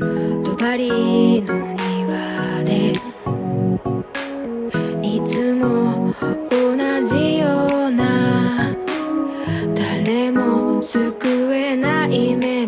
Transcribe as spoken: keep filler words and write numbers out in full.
隣の庭でいつも同じような誰も救えない目